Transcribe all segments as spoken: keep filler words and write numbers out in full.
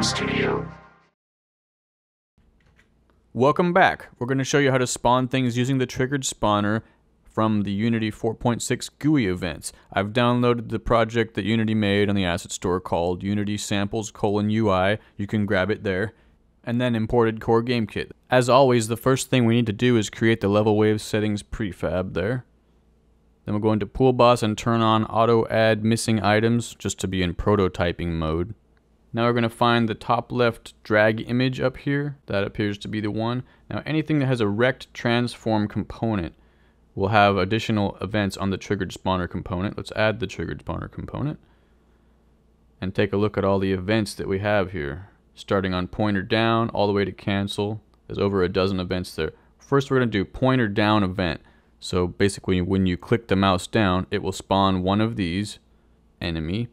Game Studio. Welcome back. We're going to show you how to spawn things using the Triggered Spawner from the Unity four point six G U I events. I've downloaded the project that Unity made on the Asset Store called Unity Samples colon U I. You can grab it there. And then imported Core GameKit. As always, the first thing we need to do is create the level wave settings prefab there. Then we'll go into Pool Boss and turn on Auto Add Missing Items just to be in prototyping mode. Now we're going to find the top left drag image up here. That appears to be the one. Now anything that has a Rect Transform component will have additional events on the Triggered Spawner component. Let's add the Triggered Spawner component and take a look at all the events that we have here. Starting on pointer down all the way to cancel. There's over a dozen events there. First we're going to do pointer down event. So basically when you click the mouse down, it will spawn one of these enemy.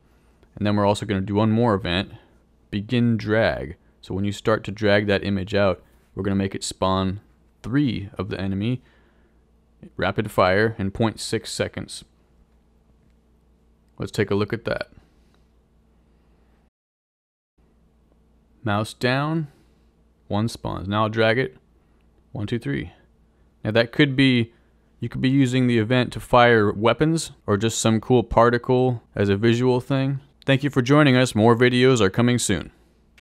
And then we're also going to do one more event, begin drag. So when you start to drag that image out, we're going to make it spawn three of the enemy rapid fire in zero point six seconds. Let's take a look at that. Mouse down, one spawns. Now I'll drag it, one, two, three. Now that could be, you could be using the event to fire weapons or just some cool particle as a visual thing. Thank you for joining us. More videos are coming soon.